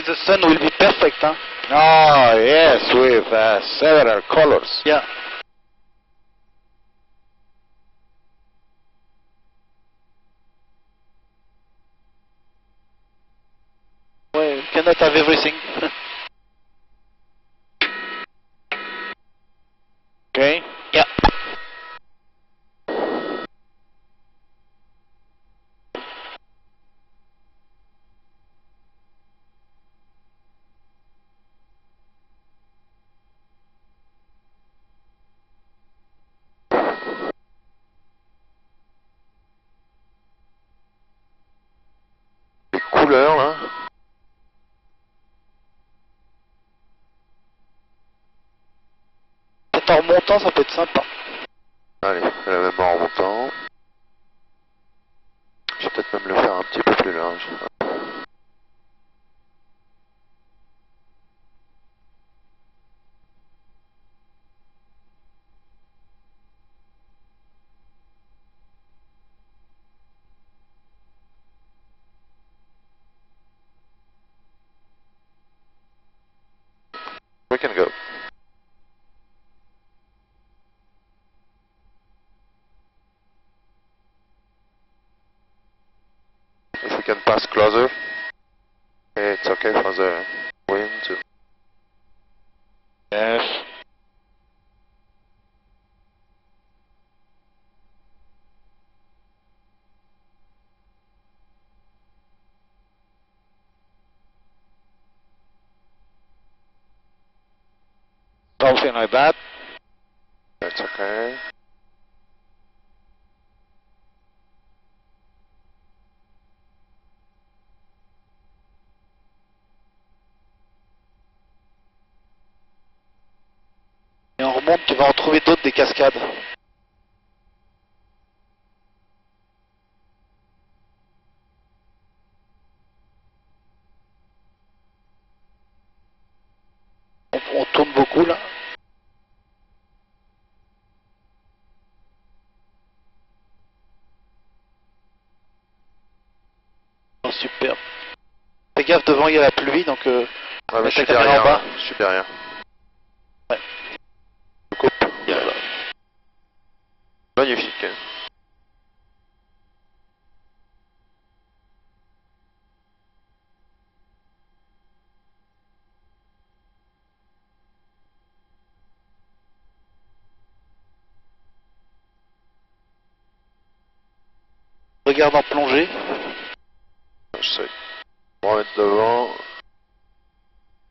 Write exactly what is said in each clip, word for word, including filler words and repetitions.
with the sun will be perfect, huh? Oh, yes, with uh, several colors. Yeah. Well, you cannot have everything. Okay. Yeah. En montant, ça peut être sympa. Allez, la même en remontant. Je vais peut-être même le faire un petit peu plus large. We can go. Can pass closer. It's okay for the wind to... Yes. Something like that. That's okay. Et on remonte, tu vas en trouver d'autres des cascades. On, on tourne beaucoup là. Oh, super. Fais gaffe, devant il y a la pluie, donc euh, ouais, mais je suis derrière, en bas. Je suis derrière. Ouais. Magnifique. Regarde en plongée. Je sais. On va mettre devant.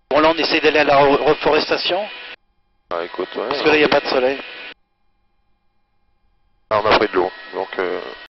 Bon, là on essaie d'aller à la reforestation. Ah, écoute, ouais, parce que là il n'y a pas de soleil. Ah, on a pris de l'eau, donc... Euh